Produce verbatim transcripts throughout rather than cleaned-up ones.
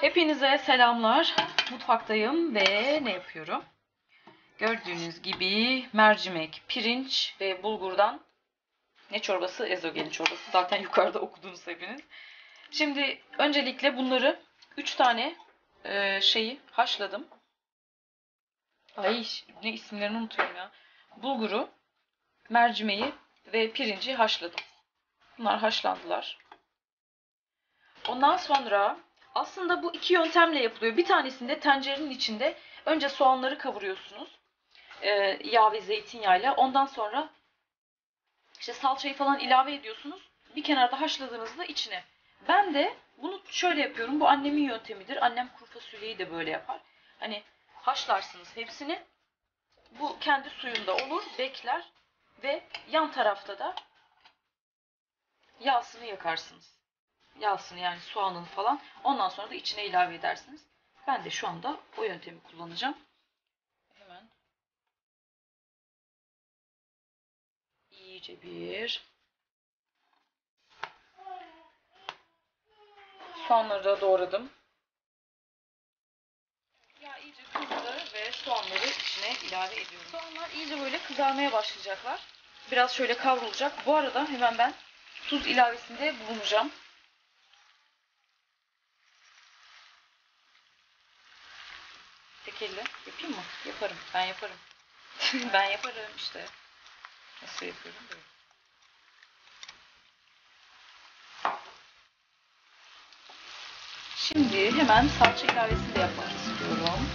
Hepinize selamlar. Mutfaktayım ve ne yapıyorum? Gördüğünüz gibi mercimek, pirinç ve bulgurdan ne çorbası? Ezogelin çorbası. Zaten yukarıda okudunuz hepiniz. Şimdi öncelikle bunları üç tane e, şeyi haşladım. Ay ne isimlerini unutuyorum ya. Bulguru, mercimeği ve pirinci haşladım. Bunlar haşlandılar. Ondan sonra aslında bu iki yöntemle yapılıyor. Bir tanesinde tencerenin içinde önce soğanları kavuruyorsunuz. E, yağ ve zeytinyağıyla. Ondan sonra işte salçayı falan ilave ediyorsunuz. Bir kenarda haşladığınızda içine. Ben de bunu şöyle yapıyorum. Bu annemin yöntemidir. Annem kuru fasulyeyi de böyle yapar. Hani haşlarsınız hepsini. Bu kendi suyunda olur. Bekler. Ve yan tarafta da yağsını yakarsınız. Yağsını yani soğanını falan. Ondan sonra da içine ilave edersiniz. Ben de şu anda o yöntemi kullanacağım. Hemen. İyice bir. Soğanları da doğradım. Ya iyice kızdı ve soğanları içine ilave ediyorum. Soğanlar iyice böyle kızarmaya başlayacaklar. Biraz şöyle kavrulacak. Bu arada hemen ben tuz ilavesinde bulunacağım. Tek elle yapayım mı? Yaparım. Ben yaparım. Ben yaparım işte. Nasıl yapıyorum böyle? Şimdi hemen salça ilavesini de yapmak istiyorum.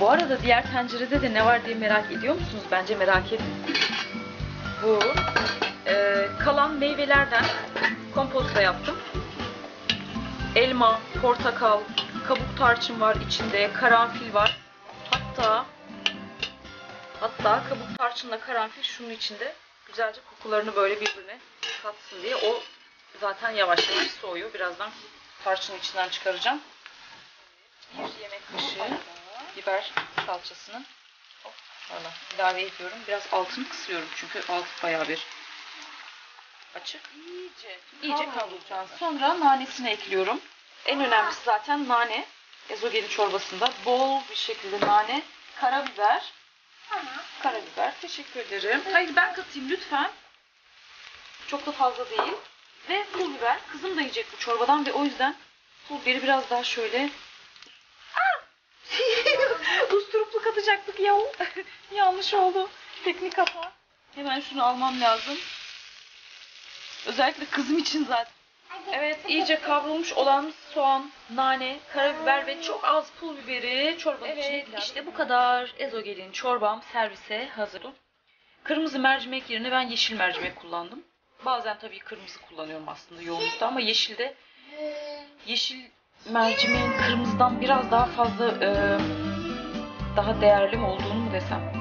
Bu arada diğer tencerede de ne var diye merak ediyor musunuz? Bence merak edin. Bu e, kalan meyvelerden komposta yaptım. Elma, portakal, kabuk tarçın var içinde, karanfil var. Hatta hatta kabuk tarçınla karanfil şunun içinde güzelce kokularını böyle birbirine katsın diye. O zaten yavaş yavaş soğuyor. Birazdan tarçının içinden çıkaracağım. Bir yemek kaşığı biber salçasını hop, valla, ilave ediyorum. Biraz altını kısıyorum çünkü altı bayağı bir açık. İyice, iyice kavrulacağız. Sonra nanesini ekliyorum. En önemlisi zaten nane. Ezogelin çorbasında bol bir şekilde nane, karabiber. Karabiber. Teşekkür ederim. Hayır ben katayım lütfen. Çok da fazla değil. Ve pul biber. Kızım da yiyecek bu çorbadan ve o yüzden pul biberi biraz daha şöyle usturuplu katacaktık ya. Yanlış oldu. Teknik hata. Hemen şunu almam lazım. Özellikle kızım için zaten. Evet, iyice kavrulmuş olan soğan, nane, karabiber ve çok az pul biberi çorbanın evet, içine ilave. İşte bu kadar. Ezogelin çorbam servise hazır. Kırmızı mercimek yerine ben yeşil mercimek kullandım. Bazen tabii kırmızı kullanıyorum aslında yoğunlukta ama yeşilde yeşil mercimeğin kırmızıdan biraz daha fazla e, daha değerli mi olduğunu mu desem?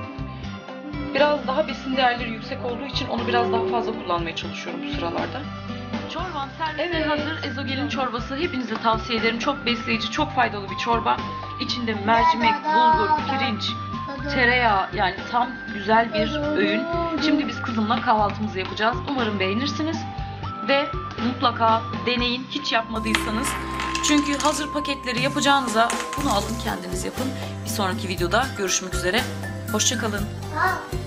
Biraz daha besin değerleri yüksek olduğu için onu biraz daha fazla kullanmaya çalışıyorum bu sıralarda. Çorbam servise evet, hazır. Ezogelin çorbası hepinize tavsiye ederim. Çok besleyici, çok faydalı bir çorba. İçinde mercimek, bulgur, pirinç, tereyağı yani tam güzel bir öğün. Şimdi biz kızımla kahvaltımızı yapacağız. Umarım beğenirsiniz ve mutlaka deneyin hiç yapmadıysanız. Çünkü hazır paketleri yapacağınıza bunu alın kendiniz yapın. Bir sonraki videoda görüşmek üzere. Hoşça kalın.